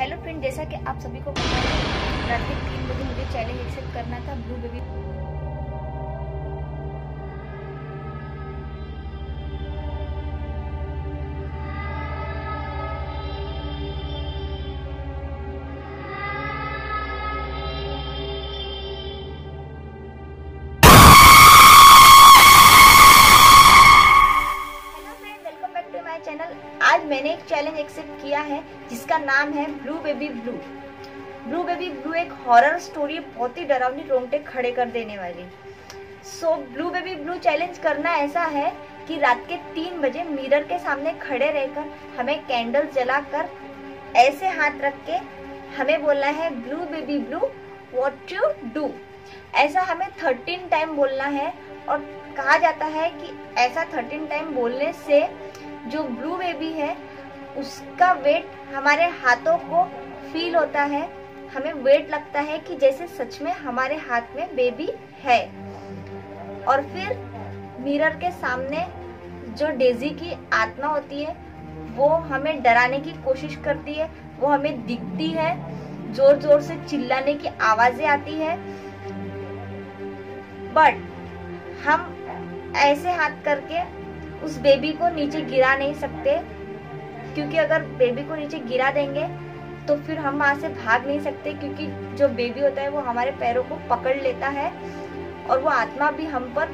Hello friend, जैसा कि आप सभी को पता है रात के 3 बजे मुझे चैलेंज एक्सेप्ट करना था ब्लू बेबी। आज मैंने एक चैलेंज एक्सेप्ट किया है जिसका नाम है blue baby blue. Blue baby blue एक हॉरर स्टोरी, बहुत ही डरावनी, रोंगटे खड़े कर देने वाली। So blue baby blue challenge करना ऐसा है कि रात के 3 बजे मिरर के सामने खड़े रहकर हमें कैंडल जलाकर ऐसे हाथ रख के हमें बोलना है blue baby blue what you do. ऐसा हमें 13 टाइम बोलना है और कहा जाता है कि ऐसा 13 टाइम बोलने से जो ब्लू बेबी है उसका वेट हमारे हाथों को फील होता है, हमें वेट लगता है कि जैसे सच में हमारे हाथ में बेबी है। और फिर मिरर के सामने जो डेजी की आत्मा होती है वो हमें डराने की कोशिश करती है, वो हमें दिखती है, जोर जोर से चिल्लाने की आवाजें आती है, बट हम ऐसे हाथ करके उस बेबी को नीचे गिरा नहीं सकते, क्योंकि अगर बेबी को नीचे गिरा देंगे तो फिर हम वहाँ से भाग नहीं सकते, क्योंकि जो बेबी होता है वो हमारे पैरों को पकड़ लेता है और वो आत्मा भी हम पर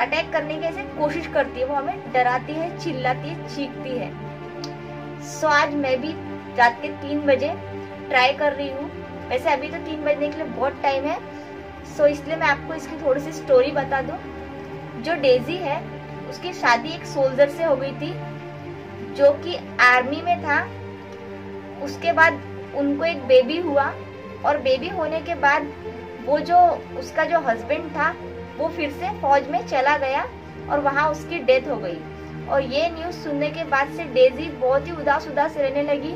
अटैक करने की ऐसे कोशिश करती है, वो हमें डराती है, चिल्लाती है, चीखती है। सो आज मैं भी रात के 3 बजे ट्राई कर रही हूँ। वैसे अभी तो 3 बजने के लिए बहुत टाइम है, सो इसलिए मैं आपको इसकी थोड़ी सी स्टोरी बता दूँ। जो डेजी है उसकी शादी एक सोल्जर से हो गई थी जो कि आर्मी में था। उसके बाद उनको एक बेबी हुआ और बेबी होने के बाद वो जो उसका जो हस्बैंड था वो फिर से फौज में चला गया और वहाँ उसकी डेथ हो गई। और ये न्यूज़ सुनने के बाद से डेजी बहुत ही उदास उदास रहने लगी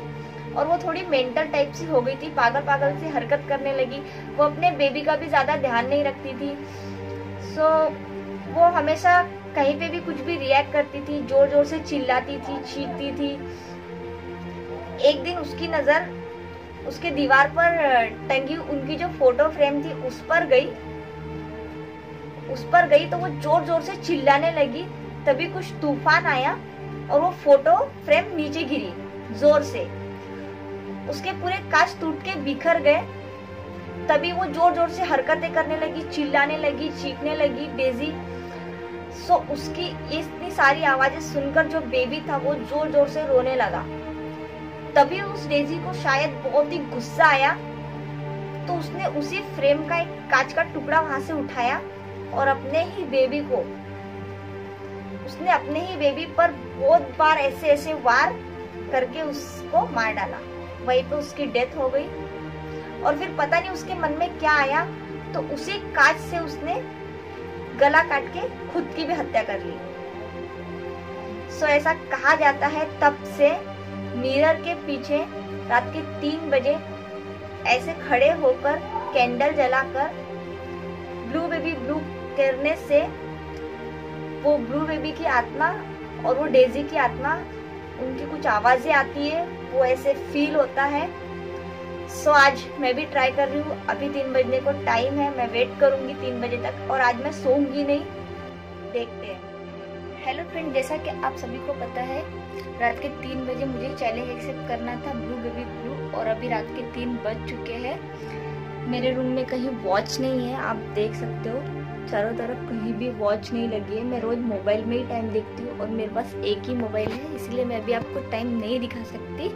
और वो थोड़ी मेंटल टाइप सी हो गई थी, पागल पागल सी हरकत करने लगी। वो अपने बेबी का भी ज़्यादा ध्यान नहीं रखती थी। सो वो हमेशा कहीं पे भी कुछ भी रिएक्ट करती थी, जोर जोर से चिल्लाती थी, चीखती थी। एक दिन उसकी नज़र उसके दीवार पर टंगी उनकी जो फोटो फ्रेम थी उस पर गई तो वो जोर जोर से चिल्लाने लगी। तभी कुछ तूफान आया और वो फोटो फ्रेम नीचे गिरी जोर से, उसके पूरे कांच टूट के बिखर गए। तभी वो जोर जोर से हरकतें करने लगी, चिल्लाने लगी, चीखने लगी डेजी। सो उसकी इतनी सारी आवाजें सुनकर जो बेबी था वो जोर जोर से रोने लगा। तभी उस डेजी को शायद बहुत ही गुस्सा आया तो उसने उसी फ्रेम का एक कांच का टुकड़ा वहां से उठाया और अपने ही बेबी पर बहुत बार ऐसे वार करके उसको मार डाला। वहीं पे उसकी डेथ हो गई। और फिर पता नहीं उसके मन में क्या आया तो उसी कांच से उसने गला काट के खुद की भी हत्या कर ली। सो ऐसा कहा जाता है तब से मिरर के पीछे रात के 3 बजे ऐसे खड़े होकर कैंडल जलाकर ब्लू बेबी ब्लू करने से वो ब्लू बेबी की आत्मा और वो डेजी की आत्मा, उनकी कुछ आवाजें आती है, वो ऐसे फील होता है। सो आज मैं भी ट्राई कर रही हूँ। अभी 3 बजने को टाइम है, मैं वेट करूँगी 3 बजे तक और आज मैं सोऊंगी नहीं, देखते हैं। हेलो फ्रेंड, जैसा कि आप सभी को पता है रात के 3 बजे मुझे चैलेंज एक्सेप्ट करना था ब्लू बेबी ब्लू और अभी रात के 3 बज चुके हैं। मेरे रूम में कहीं वॉच नहीं है, आप देख सकते हो चारों तरफ कहीं भी वॉच नहीं लगी है। मैं रोज़ मोबाइल में ही टाइम देखती हूँ और मेरे पास एक ही मोबाइल है, इसलिए मैं अभी आपको टाइम नहीं दिखा सकती।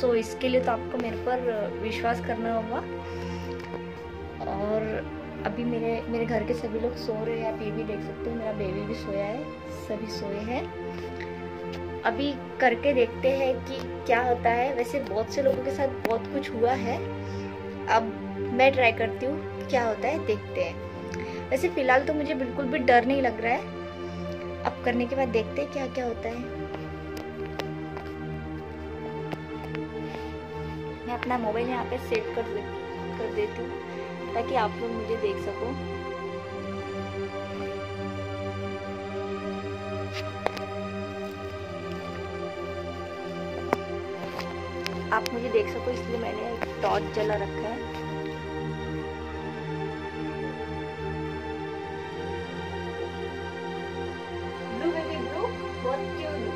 सो इसके लिए तो आपको मेरे पर विश्वास करना होगा। और अभी मेरे घर के सभी लोग सो रहे हैं, आप ये भी देख सकते हो। मेरा बेबी भी सोया है, सभी सोए हैं। अभी करके देखते हैं कि क्या होता है। वैसे बहुत से लोगों के साथ बहुत कुछ हुआ है, अब मैं ट्राई करती हूँ क्या होता है, देखते हैं। वैसे फ़िलहाल तो मुझे बिल्कुल भी डर नहीं लग रहा है, अब करने के बाद देखते हैं क्या क्या होता है। मैं अपना मोबाइल यहाँ पे सेट कर देती हूँ ताकि आप लोग मुझे देख सको। आप मुझे देख सको इसलिए मैंने टॉर्च जला रखा है। Blue baby blue what you do,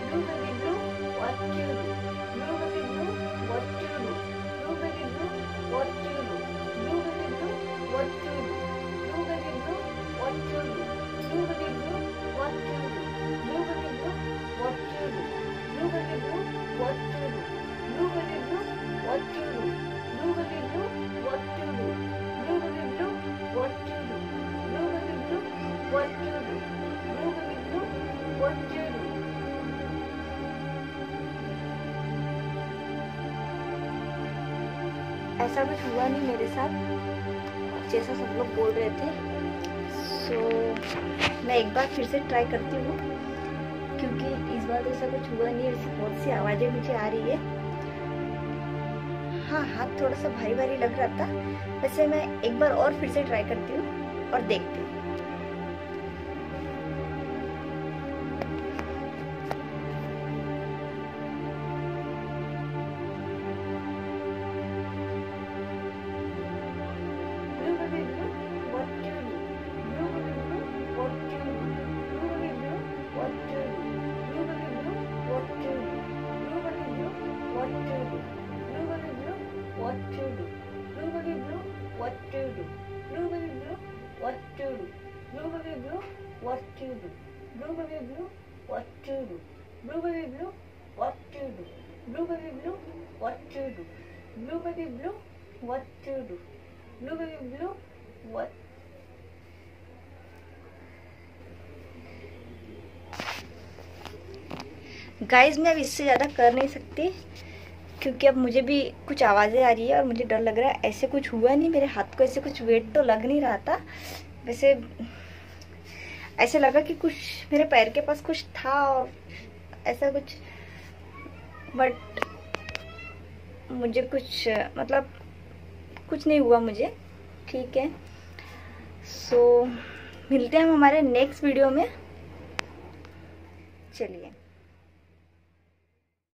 blue baby blue what you do, blue baby blue what you do, blue baby blue what you do, blue baby blue what you do, blue baby blue what you do, blue baby blue what you do, blue baby blue what you do, blue baby blue what you do, blue baby blue what you do, blue baby blue what you do, blue baby blue what you do, blue baby blue what you do, blue baby blue what you do. ऐसा कुछ हुआ नहीं मेरे साथ जैसा सब लोग बोल रहे थे। सो मैं एक बार फिर से ट्राई करती हूँ क्योंकि इस बार ऐसा कुछ हुआ नहीं। बहुत सी आवाज़ें मुझे आ रही है। हाँ, हाथ थोड़ा सा भारी भारी लग रहा था। वैसे मैं एक बार और फिर से ट्राई करती हूँ और देखती हूँ। गाइस, मैं अब इससे ज़्यादा कर नहीं सकती क्योंकि अब मुझे भी कुछ आवाज़ें आ रही है और मुझे डर लग रहा है। ऐसे कुछ हुआ नहीं मेरे हाथ को, ऐसे कुछ वेट तो लग नहीं रहा था। वैसे ऐसे लगा कि कुछ मेरे पैर के पास कुछ था और ऐसा कुछ, बट मुझे कुछ मतलब कुछ नहीं हुआ मुझे। ठीक है, सो मिलते हैं हम हमारे नेक्स्ट वीडियो में। चलिए।